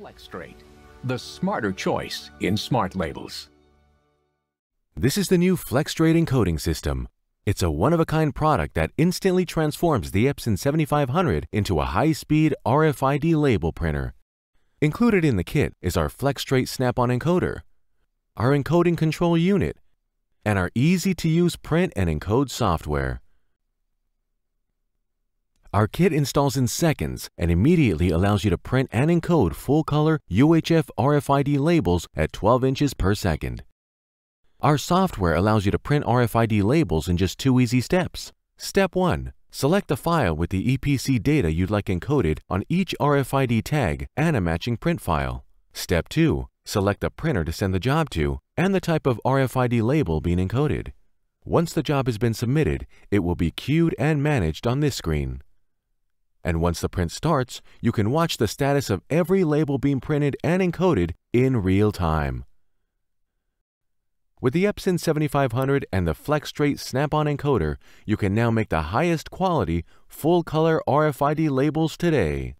Flexstr8, the smarter choice in smart labels. This is the new Flexstr8 encoding system. It's a one-of-a-kind product that instantly transforms the Epson 7500 into a high-speed RFID label printer. Included in the kit is our Flexstr8 snap-on encoder, our encoding control unit, and our easy-to-use print and encode software. Our kit installs in seconds and immediately allows you to print and encode full-color UHF RFID labels at 12 inches per second. Our software allows you to print RFID labels in just two easy steps. Step 1. Select a file with the EPC data you'd like encoded on each RFID tag and a matching print file. Step 2. Select the printer to send the job to and the type of RFID label being encoded. Once the job has been submitted, it will be queued and managed on this screen. And once the print starts, you can watch the status of every label being printed and encoded in real time. With the Epson 7500 and the Flexstr8 snap-on encoder, you can now make the highest quality, full-color RFID labels today.